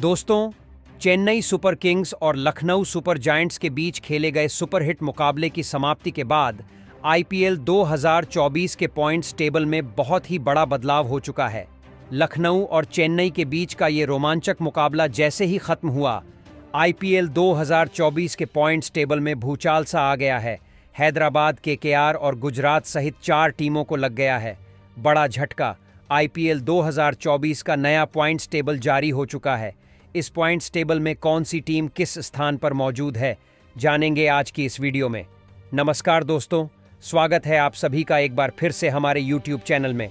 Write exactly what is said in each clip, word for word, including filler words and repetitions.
दोस्तों, Chennai super Kings और Lucknow super जायट्स के बीच खेले गए सुपरहिट मुकाबले की समाप्ति के बाद आई पी एल दो हज़ार चौबीस के पॉइंट्स टेबल में बहुत ही बड़ा बदलाव हो चुका है। लखनऊ और चेन्नई के बीच का ये रोमांचक मुकाबला जैसे ही खत्म हुआ, आई पी एल दो हज़ार चौबीस के पॉइंट्स टेबल में भूचाल सा आ गया है। हैदराबाद, के के आर और गुजरात सहित चार टीमों को लग गया है बड़ा झटका। आई पी एल दो हज़ार चौबीस का नया पॉइंट्स टेबल जारी हो चुका है। इस पॉइंट्स टेबल में कौन सी टीम किस स्थान पर मौजूद है, जानेंगे आज की इस वीडियो में। नमस्कार दोस्तों, स्वागत है आप सभी का एक बार फिर से हमारे यूट्यूब चैनल में।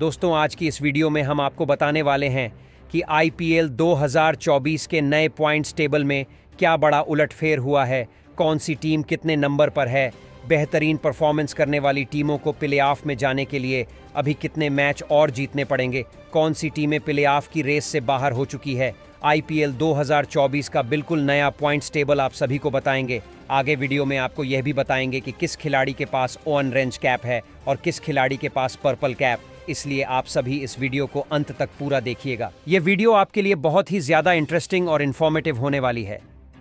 दोस्तों, आज की इस वीडियो में हम आपको बताने वाले हैं कि आई पी एल दो हज़ार चौबीस के नए पॉइंट्स टेबल में क्या बड़ा उलटफेर हुआ है, कौन सी टीम कितने नंबर पर है, बेहतरीन परफॉर्मेंस करने वाली टीमों को प्लेऑफ में जाने के लिए अभी कितने मैच और जीतने पड़ेंगे, कौन सी टीमें प्लेऑफ की रेस से बाहर हो चुकी है। आई पी एल दो हज़ार चौबीस का बिल्कुल नया पॉइंट्स टेबल आप सभी को बताएंगे। आगे वीडियो में आपको यह भी बताएंगे कि किस खिलाड़ी के पास ऑरेंज कैप है और किस खिलाड़ी के पास पर्पल कैप, इसलिए आप सभी इस वीडियो को अंत तक पूरा देखिएगा। ये वीडियो आपके लिए बहुत ही ज़्यादा इंटरेस्टिंग और इन्फॉर्मेटिव होने वाली है।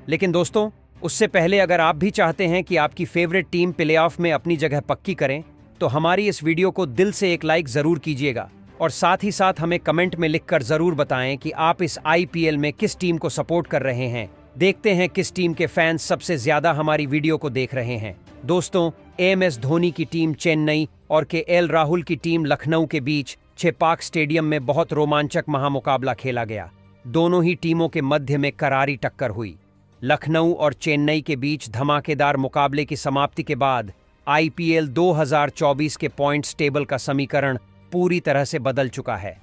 लेकिन दोस्तों, उससे पहले अगर आप भी चाहते हैं कि आपकी फेवरेट टीम प्लेऑफ में अपनी जगह पक्की करें, तो हमारी इस वीडियो को दिल से एक लाइक ज़रूर कीजिएगा और साथ ही साथ हमें कमेंट में लिखकर ज़रूर बताएं कि आप इस आई पी एल में किस टीम को सपोर्ट कर रहे हैं। देखते हैं किस टीम के फैंस सबसे ज़्यादा हमारी वीडियो को देख रहे हैं। दोस्तों, एम एस धोनी की टीम चेन्नई और के एल राहुल की टीम लखनऊ के बीच चेपॉक स्टेडियम में बहुत रोमांचक महामुकाबला खेला गया। दोनों ही टीमों के मध्य में करारी टक्कर हुई। लखनऊ और चेन्नई के बीच धमाकेदार मुकाबले की समाप्ति के बाद आई पी एल दो हज़ार चौबीस के पॉइंट्स टेबल का समीकरण पूरी तरह से बदल चुका है।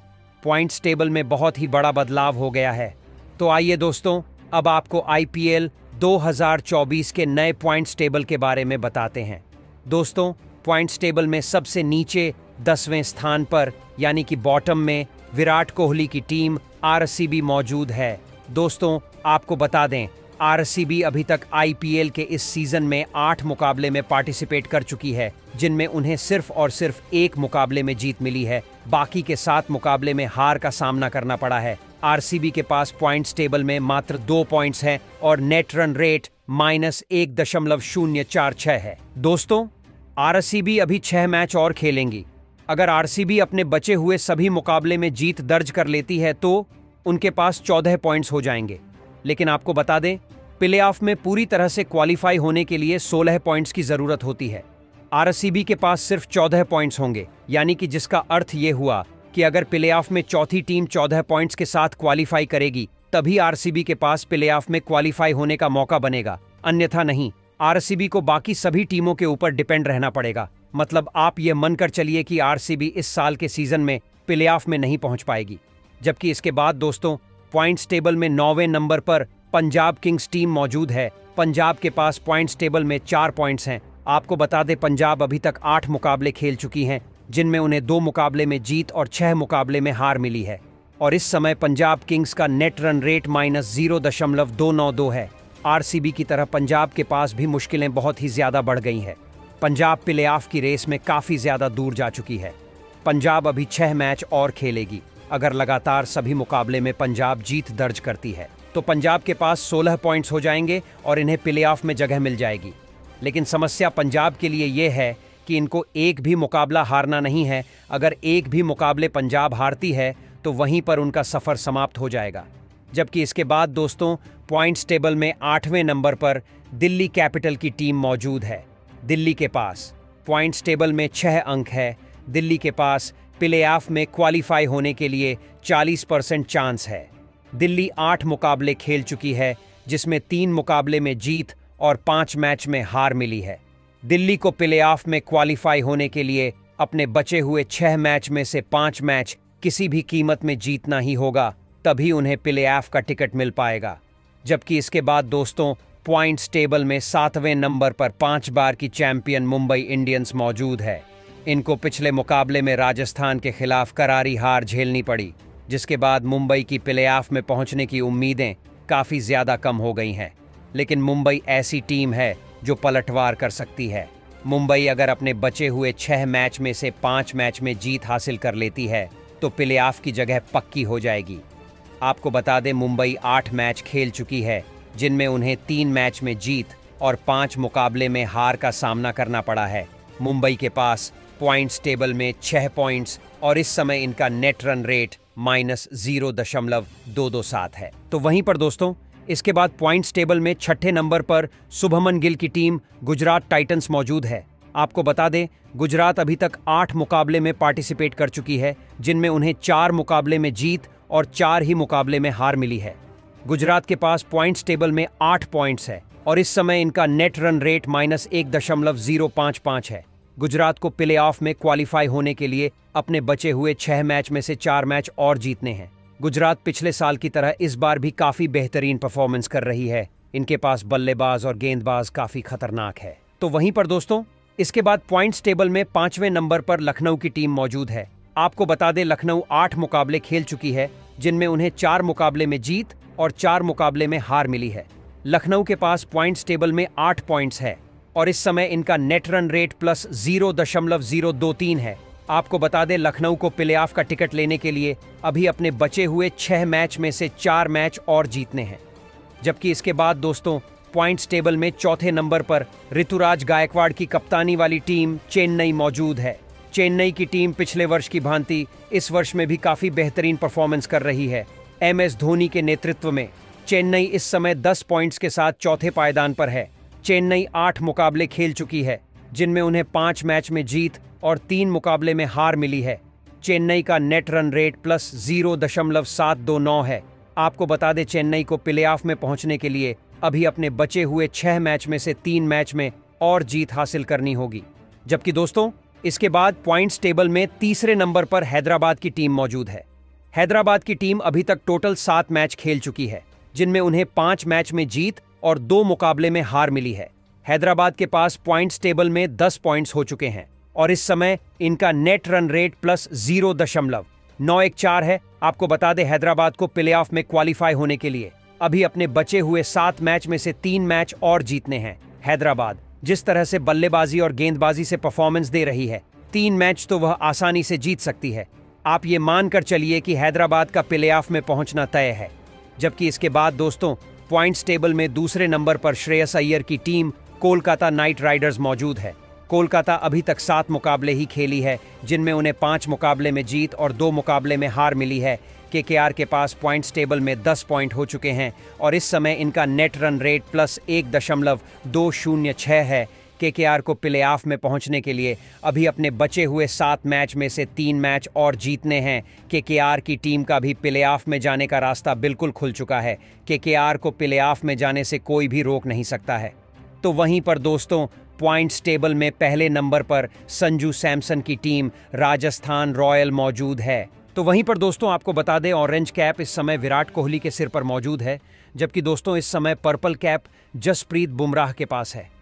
पॉइंट्स टेबल में बहुत ही बड़ा बदलाव हो गया है। तो आइए दोस्तों, अब आपको आई पी एल दो हज़ार चौबीस के नए पॉइंट्स टेबल के बारे में बताते हैं। दोस्तों, पॉइंट्स टेबल में सबसे नीचे दसवें स्थान पर यानी कि बॉटम में विराट कोहली की टीम आर सी बी मौजूद है। दोस्तों, आपको बता दें, आर सी बी अभी तक आई पी एल के इस सीजन में आठ मुकाबले में पार्टिसिपेट कर चुकी है, जिनमें उन्हें सिर्फ और सिर्फ एक मुकाबले में जीत मिली है। बाकी के सात मुकाबले में हार का सामना करना पड़ा है। आर सी बी के पास पॉइंट्स टेबल में मात्र दो पॉइंट्स हैं और नेट रन रेट माइनस एक दशमलव शून्य चार छः है। दोस्तों, आर सी बी अभी छह मैच और खेलेंगी। अगर आर सी बी अपने बचे हुए सभी मुकाबले में जीत दर्ज कर लेती है तो उनके पास चौदह पॉइंट्स हो जाएंगे। लेकिन आपको बता दें, प्लेऑफ में पूरी तरह से क्वालिफाई होने के लिए सोलह पॉइंट्स की ज़रूरत होती है। आर सी बी के पास सिर्फ चौदह पॉइंट्स होंगे, यानी कि जिसका अर्थ ये हुआ कि अगर प्लेऑफ में चौथी टीम चौदह पॉइंट्स के साथ क्वालिफाई करेगी तभी आर सी बी के पास प्लेऑफ में क्वालिफाई होने का मौका बनेगा, अन्यथा नहीं। आर सी बी को बाकी सभी टीमों के ऊपर डिपेंड रहना पड़ेगा। मतलब आप ये मानकर चलिए कि आर सी बी इस साल के सीजन में प्लेऑफ में नहीं पहुंच पाएगी। जबकि इसके बाद दोस्तों, पॉइंट्स टेबल में नौवें नंबर पर पंजाब किंग्स टीम मौजूद है। पंजाब के पास पॉइंट्स टेबल में चार पॉइंट्स हैं। आपको बता दें, पंजाब अभी तक आठ मुकाबले खेल चुकी हैं, जिनमें उन्हें दो मुकाबले में जीत और छह मुकाबले में हार मिली है। और इस समय पंजाब किंग्स का net run rate minus zero दशमलव दो नौ दो है। आर सी बी की तरह पंजाब के पास भी मुश्किलें बहुत ही ज़्यादा बढ़ गई हैं। पंजाब प्लेऑफ की रेस में काफ़ी ज़्यादा दूर जा चुकी है। पंजाब अभी छह मैच और खेलेगी। अगर लगातार सभी मुकाबले में पंजाब जीत दर्ज करती है तो पंजाब के पास सोलह पॉइंट्स हो जाएंगे और इन्हें प्लेऑफ में जगह मिल जाएगी। लेकिन समस्या पंजाब के लिए यह है कि इनको एक भी मुकाबला हारना नहीं है। अगर एक भी मुकाबले पंजाब हारती है तो वहीं पर उनका सफ़र समाप्त हो जाएगा। जबकि इसके बाद दोस्तों, पॉइंट्स टेबल में आठवें नंबर पर दिल्ली कैपिटल की टीम मौजूद है। दिल्ली के पास पॉइंट्स टेबल में छह अंक है। दिल्ली के पास प्लेऑफ में क्वालिफाई होने के लिए चालीस परसेंट चांस है। दिल्ली आठ मुकाबले खेल चुकी है, जिसमें तीन मुकाबले में जीत और पाँच मैच में हार मिली है। दिल्ली को प्लेऑफ में क्वालिफाई होने के लिए अपने बचे हुए छह मैच में से पाँच मैच किसी भी कीमत में जीतना ही होगा, तभी उन्हें प्लेऑफ का टिकट मिल पाएगा। जबकि इसके बाद दोस्तों, पॉइंट्स टेबल में सातवें नंबर पर पाँच बार की चैंपियन मुंबई इंडियंस मौजूद है। इनको पिछले मुकाबले में राजस्थान के खिलाफ करारी हार झेलनी पड़ी, जिसके बाद मुंबई की प्लेऑफ में पहुंचने की उम्मीदें काफ़ी ज़्यादा कम हो गई हैं। लेकिन मुंबई ऐसी टीम है जो पलटवार कर सकती है। मुंबई अगर अपने बचे हुए छह मैच में से पाँच मैच में जीत हासिल कर लेती है तो प्लेऑफ की जगह पक्की हो जाएगी। आपको बता दें मुंबई आठ मैच खेल चुकी है, जिनमें उन्हें तीन मैच में जीत और पांच मुकाबले में हार का सामना करना पड़ा है। मुंबई के पास पॉइंट्स टेबल में छह पॉइंट्स और इस समय इनका net run rate minus zero दशमलव दो दो सात है। तो वहीं पर दोस्तों इसके बाद पॉइंट्स टेबल में छठे नंबर पर शुभमन गिल की टीम गुजरात टाइटंस मौजूद है। आपको बता दें गुजरात अभी तक आठ मुकाबले में पार्टिसिपेट कर चुकी है, जिनमें उन्हें चार मुकाबले में जीत और चार ही मुकाबले में हार मिली है। गुजरात के पास पॉइंट्स टेबल में आठ पॉइंट्स है और इस समय इनका नेट रन रेट माइनस एक दशमलव जीरो पाँच पाँच है। गुजरात को प्ले ऑफ में क्वालिफाई होने के लिए अपने बचे हुए छह मैच में से चार मैच और जीतने हैं। गुजरात पिछले साल की तरह इस बार भी काफी बेहतरीन परफॉर्मेंस कर रही है। इनके पास बल्लेबाज और गेंदबाज काफी खतरनाक है। तो वहीं पर दोस्तों इसके बाद पॉइंट्स टेबल में पांचवें नंबर पर लखनऊ की टीम मौजूद है। आपको बता दें लखनऊ आठ मुकाबले खेल चुकी है, जिनमें उन्हें चार मुकाबले में जीत और चार मुकाबले में हार मिली है। लखनऊ के पास पॉइंट्स टेबल में आठ पॉइंट्स है और इस समय इनका net run rate plus zero दशमलव जीरो दो तीन है। आपको बता दें लखनऊ को प्लेऑफ का टिकट लेने के लिए अभी अपने बचे हुए छह मैच में से चार मैच और जीतने हैं। जबकि इसके बाद दोस्तों पॉइंट्स टेबल में चौथे नंबर पर ऋतुराज गायकवाड़ की कप्तानी वाली टीम चेन्नई मौजूद है। चेन्नई की टीम पिछले वर्ष की भांति इस वर्ष में भी काफ़ी बेहतरीन परफॉर्मेंस कर रही है। एम एस धोनी के नेतृत्व में चेन्नई इस समय दस पॉइंट्स के साथ चौथे पायदान पर है। चेन्नई आठ मुकाबले खेल चुकी है, जिनमें उन्हें पाँच मैच में जीत और तीन मुकाबले में हार मिली है। चेन्नई का net run rate plus zero दशमलव सात दो नौ है। आपको बता दें चेन्नई को प्लेऑफ में पहुंचने के लिए अभी अपने बचे हुए छह मैच में से तीन मैच में और जीत हासिल करनी होगी। जबकि दोस्तों इसके बाद पॉइंट्स टेबल में तीसरे नंबर पर हैदराबाद की टीम मौजूद है। हैदराबाद की टीम अभी तक टोटल सात मैच खेल चुकी है, जिनमें उन्हें पाँच मैच में जीत और दो मुकाबले में हार मिली है। हैदराबाद के पास पॉइंट्स टेबल में दस पॉइंट्स हो चुके हैं और इस समय इनका net run rate plus zero दशमलव नौ एक चार है। आपको बता दें हैदराबाद को प्लेऑफ में क्वालिफाई होने के लिए अभी अपने बचे हुए सात मैच में से तीन मैच और जीतने हैं। हैदराबाद जिस तरह से बल्लेबाजी और गेंदबाजी से परफॉर्मेंस दे रही है, तीन मैच तो वह आसानी से जीत सकती है। आप ये मानकर चलिए कि हैदराबाद का प्लेऑफ में पहुंचना तय है। जबकि इसके बाद दोस्तों पॉइंट्स टेबल में दूसरे नंबर पर श्रेयस अयर की टीम कोलकाता नाइट राइडर्स मौजूद है। कोलकाता अभी तक सात मुकाबले ही खेली है, जिनमें उन्हें पांच मुकाबले में जीत और दो मुकाबले में हार मिली है। केकेआर के पास पॉइंट्स टेबल में दस पॉइंट हो चुके हैं और इस समय इनका नेट रन रेट प्लस एक दशमलव दो शून्य छः है। केकेआर को प्लेऑफ में पहुंचने के लिए अभी अपने बचे हुए सात मैच में से तीन मैच और जीतने हैं। केकेआर की टीम का भी प्लेऑफ में जाने का रास्ता बिल्कुल खुल चुका है। केकेआर को प्लेऑफ में जाने से कोई भी रोक नहीं सकता है। तो वहीं पर दोस्तों पॉइंट्स टेबल में पहले नंबर पर संजू सैमसन की टीम राजस्थान रॉयल मौजूद है। तो वहीं पर दोस्तों आपको बता दें ऑरेंज कैप इस समय विराट कोहली के सिर पर मौजूद है, जबकि दोस्तों इस समय पर्पल कैप जसप्रीत बुमराह के पास है।